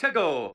to go.